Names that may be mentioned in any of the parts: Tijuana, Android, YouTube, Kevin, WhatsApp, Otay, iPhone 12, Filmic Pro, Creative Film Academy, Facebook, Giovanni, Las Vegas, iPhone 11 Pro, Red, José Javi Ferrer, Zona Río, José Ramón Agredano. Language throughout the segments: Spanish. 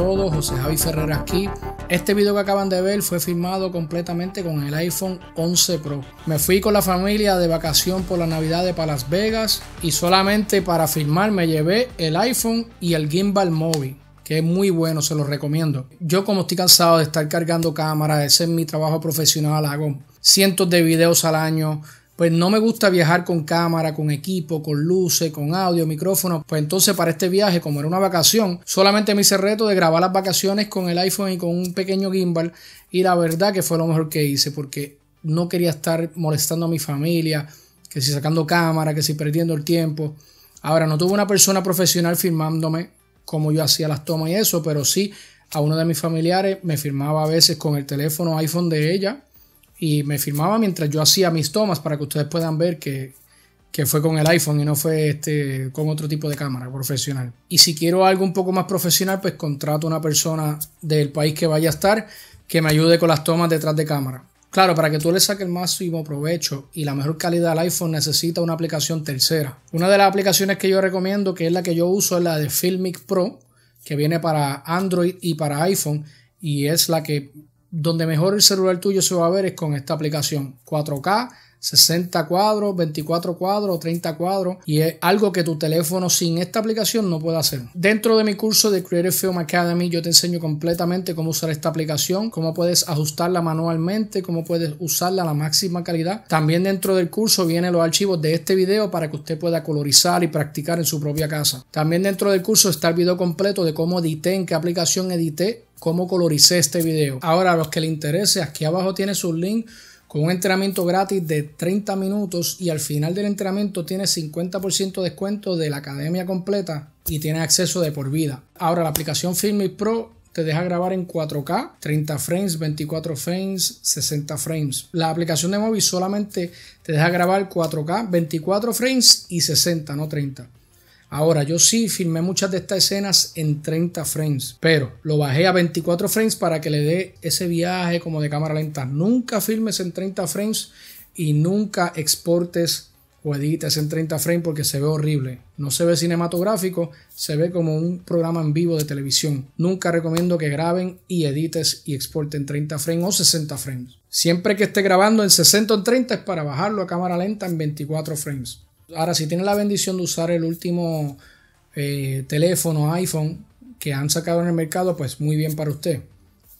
todos, José Javi Ferrer aquí. Este video que acaban de ver fue filmado completamente con el iPhone 11 Pro. Me fui con la familia de vacación por la Navidad para Las Vegas y solamente para filmar me llevé el iPhone y el gimbal móvil, que es muy bueno, se los recomiendo. Yo, como estoy cansado de estar cargando cámaras, ese es mi trabajo profesional, hago cientos de videos al año, pues no me gusta viajar con cámara, con equipo, con luces, con audio, micrófono. Pues entonces para este viaje, como era una vacación, solamente me hice el reto de grabar las vacaciones con el iPhone y con un pequeño gimbal, y la verdad que fue lo mejor que hice, porque no quería estar molestando a mi familia, que si sacando cámara, que si perdiendo el tiempo. Ahora, no tuve una persona profesional filmándome como yo hacía las tomas y eso, pero sí a uno de mis familiares me filmaba a veces con el teléfono iPhone de ella, y me filmaba mientras yo hacía mis tomas para que ustedes puedan ver que fue con el iPhone y no fue con otro tipo de cámara profesional. Y si quiero algo un poco más profesional, pues contrato a una persona del país que vaya a estar que me ayude con las tomas detrás de cámara. Claro, para que tú le saques el máximo provecho y la mejor calidad al iPhone, necesita una aplicación tercera. Una de las aplicaciones que yo recomiendo, que es la que yo uso, es la de Filmic Pro, que viene para Android y para iPhone, y es la que... donde mejor el celular tuyo se va a ver es con esta aplicación. 4K, 60 cuadros, 24 cuadros, 30 cuadros, y es algo que tu teléfono sin esta aplicación no puede hacer. Dentro de mi curso de Creative Film Academy yo te enseño completamente cómo usar esta aplicación, cómo puedes ajustarla manualmente, cómo puedes usarla a la máxima calidad. También dentro del curso vienen los archivos de este video para que usted pueda colorizar y practicar en su propia casa. También dentro del curso está el video completo de cómo edité, en qué aplicación edité, cómo coloricé este video. Ahora, a los que les interese, aquí abajo tiene sus links con un entrenamiento gratis de 30 minutos y al final del entrenamiento tiene 50% de descuento de la academia completa y tiene acceso de por vida. Ahora, la aplicación Filmic Pro te deja grabar en 4K, 30 frames, 24 frames, 60 frames. La aplicación de móvil solamente te deja grabar 4K, 24 frames y 60, no 30. Ahora, yo sí filmé muchas de estas escenas en 30 frames, pero lo bajé a 24 frames para que le dé ese viaje como de cámara lenta. Nunca filmes en 30 frames y nunca exportes o edites en 30 frames porque se ve horrible. No se ve cinematográfico, se ve como un programa en vivo de televisión. Nunca recomiendo que graben y edites y exporten 30 frames o 60 frames. Siempre que esté grabando en 60 o en 30 es para bajarlo a cámara lenta en 24 frames. Ahora, si tienes la bendición de usar el último teléfono iPhone que han sacado en el mercado, pues muy bien para usted.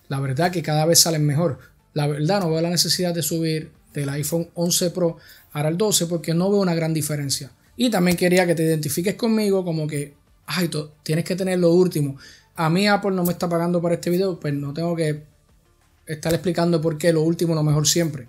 La verdad que cada vez salen mejor. La verdad, no veo la necesidad de subir del iPhone 11 Pro al 12 porque no veo una gran diferencia. Y también quería que te identifiques conmigo como que, ay, tú tienes que tener lo último. A mí Apple no me está pagando para este video, pues no tengo que estar explicando por qué lo último lo mejor siempre.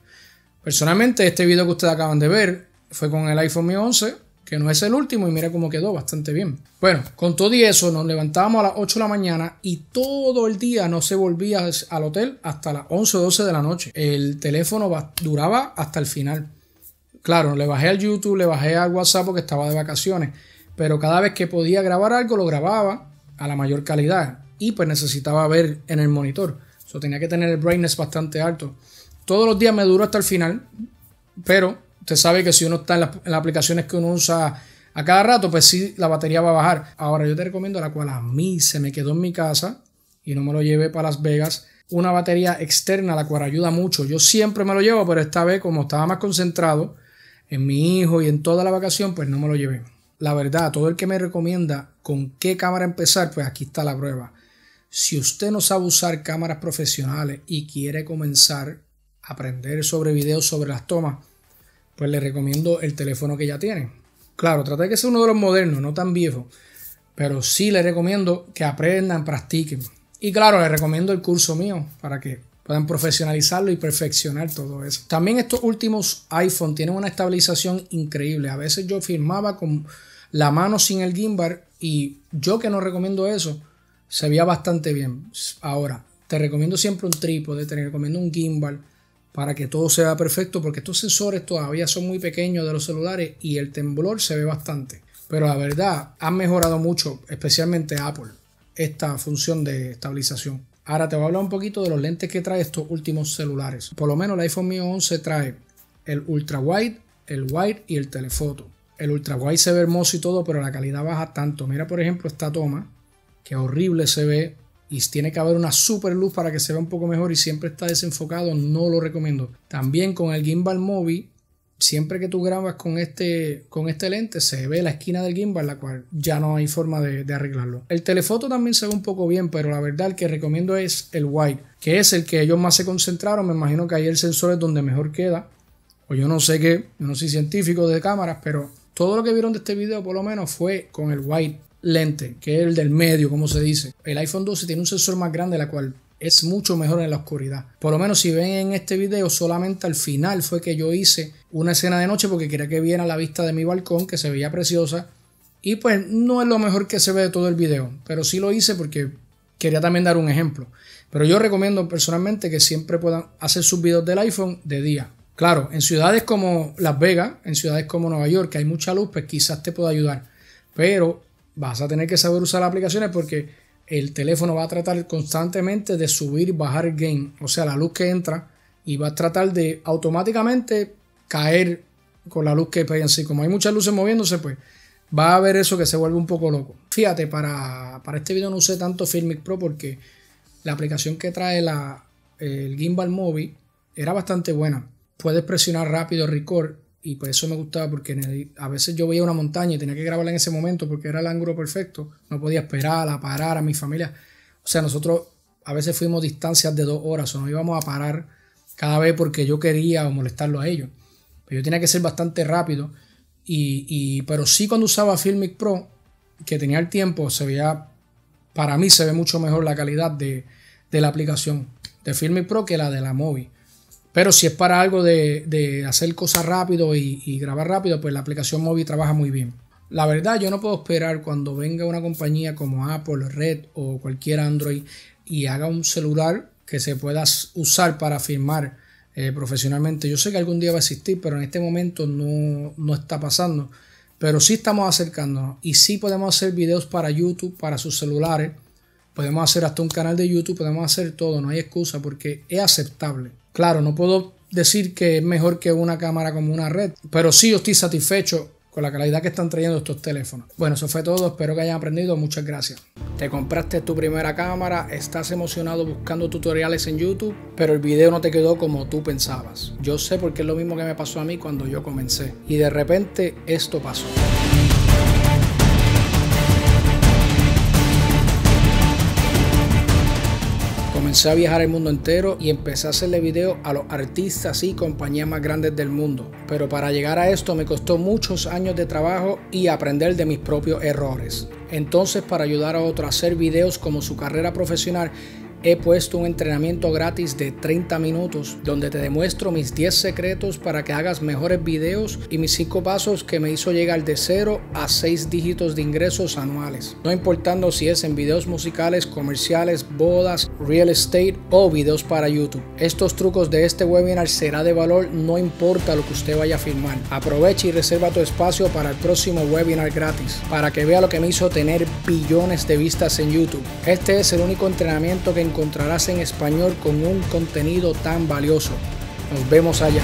Personalmente, este video que ustedes acaban de ver fue con el iPhone 11, que no es el último, y mira cómo quedó, bastante bien. Bueno, con todo y eso, nos levantábamos a las 8 de la mañana y todo el día no se volvía al hotel hasta las 11 o 12 de la noche. El teléfono duraba hasta el final. Claro, le bajé al YouTube, le bajé al WhatsApp porque estaba de vacaciones, pero cada vez que podía grabar algo, lo grababa a la mayor calidad y pues necesitaba ver en el monitor. So, tenía que tener el brightness bastante alto. Todos los días me duró hasta el final, pero... usted sabe que si uno está en las aplicaciones que uno usa a cada rato, pues sí, la batería va a bajar. Ahora, yo te recomiendo la cual a mí se me quedó en mi casa y no me lo llevé para Las Vegas. Una batería externa, la cual ayuda mucho. Yo siempre me lo llevo, pero esta vez, como estaba más concentrado en mi hijo y en toda la vacación, pues no me lo llevé. La verdad, todo el que me recomienda con qué cámara empezar, pues aquí está la prueba. Si usted no sabe usar cámaras profesionales y quiere comenzar a aprender sobre videos, sobre las tomas, pues le recomiendo el teléfono que ya tiene. Claro, trata de que sea uno de los modernos, no tan viejo, pero sí le recomiendo que aprendan, practiquen. Y claro, les recomiendo el curso mío para que puedan profesionalizarlo y perfeccionar todo eso. También estos últimos iPhone tienen una estabilización increíble. A veces yo filmaba con la mano sin el gimbal y yo, que no recomiendo eso, se veía bastante bien. Ahora, te recomiendo siempre un trípode, te recomiendo un gimbal, para que todo sea perfecto, porque estos sensores todavía son muy pequeños de los celulares y el temblor se ve bastante. Pero la verdad, han mejorado mucho, especialmente Apple, esta función de estabilización. Ahora te voy a hablar un poquito de los lentes que trae estos últimos celulares. Por lo menos el iPhone 11 trae el ultra wide, el wide y el telefoto. El ultra wide se ve hermoso y todo, pero la calidad baja tanto. Mira, por ejemplo, esta toma, que horrible se ve, y tiene que haber una super luz para que se vea un poco mejor y siempre está desenfocado, no lo recomiendo. También con el gimbal móvil, siempre que tú grabas con este lente se ve la esquina del gimbal, la cual ya no hay forma de arreglarlo. El telefoto también se ve un poco bien, pero la verdad el que recomiendo es el wide, que es el que ellos más se concentraron. Me imagino que ahí el sensor es donde mejor queda, o yo no sé qué, yo no soy científico de cámaras, pero todo lo que vieron de este video por lo menos fue con el wide lente, que es el del medio, como se dice. El iPhone 12 tiene un sensor más grande, la cual es mucho mejor en la oscuridad. Por lo menos si ven en este video, solamente al final fue que yo hice una escena de noche porque quería que viera la vista de mi balcón, que se veía preciosa. Y pues no es lo mejor que se ve de todo el video, pero sí lo hice porque quería también dar un ejemplo. Pero yo recomiendo personalmente que siempre puedan hacer sus videos del iPhone de día. Claro, en ciudades como Las Vegas, en ciudades como Nueva York, que hay mucha luz, pues quizás te pueda ayudar. Pero vas a tener que saber usar las aplicaciones porque el teléfono va a tratar constantemente de subir y bajar el gain, o sea, la luz que entra, y va a tratar de automáticamente caer con la luz que pega en sí. Como hay muchas luces moviéndose, pues va a haber eso que se vuelve un poco loco. Fíjate, para este video no usé tanto Filmic Pro porque la aplicación que trae el gimbal móvil era bastante buena. Puedes presionar rápido el record y por eso me gustaba, porque a veces yo veía una montaña y tenía que grabarla en ese momento porque era el ángulo perfecto, no podía esperar a parar a mi familia. O sea, nosotros a veces fuimos distancias de 2 horas o no íbamos a parar cada vez porque yo quería o molestarlo a ellos, pero yo tenía que ser bastante rápido pero sí, cuando usaba Filmic Pro, que tenía el tiempo, se veía, para mí se ve mucho mejor la calidad de la aplicación de Filmic Pro que la de la móvil. Pero si es para algo de hacer cosas rápido y grabar rápido, pues la aplicación móvil trabaja muy bien. La verdad, yo no puedo esperar cuando venga una compañía como Apple, Red o cualquier Android y haga un celular que se pueda usar para filmar profesionalmente. Yo sé que algún día va a existir, pero en este momento no está pasando. Pero sí estamos acercándonos y sí podemos hacer videos para YouTube, para sus celulares. Podemos hacer hasta un canal de YouTube, podemos hacer todo, no hay excusa porque es aceptable. Claro, no puedo decir que es mejor que una cámara como una Red, pero sí, yo estoy satisfecho con la calidad que están trayendo estos teléfonos. Bueno, eso fue todo, espero que hayan aprendido, muchas gracias. Te compraste tu primera cámara, estás emocionado buscando tutoriales en YouTube, pero el video no te quedó como tú pensabas. Yo sé porque es lo mismo que me pasó a mí cuando yo comencé y de repente esto pasó. Comencé a viajar el mundo entero y empecé a hacerle videos a los artistas y compañías más grandes del mundo. Pero para llegar a esto me costó muchos años de trabajo y aprender de mis propios errores. Entonces, para ayudar a otros a hacer videos como su carrera profesional, he puesto un entrenamiento gratis de 30 minutos donde te demuestro mis 10 secretos para que hagas mejores videos y mis 5 pasos que me hizo llegar de 0 a 6 dígitos de ingresos anuales. No importando si es en videos musicales, comerciales, bodas, real estate o videos para YouTube. Estos trucos de este webinar será de valor no importa lo que usted vaya a filmar. Aprovecha y reserva tu espacio para el próximo webinar gratis para que vea lo que me hizo tener billones de vistas en YouTube. Este es el único entrenamiento que encontrarás en español con un contenido tan valioso. Nos vemos allá.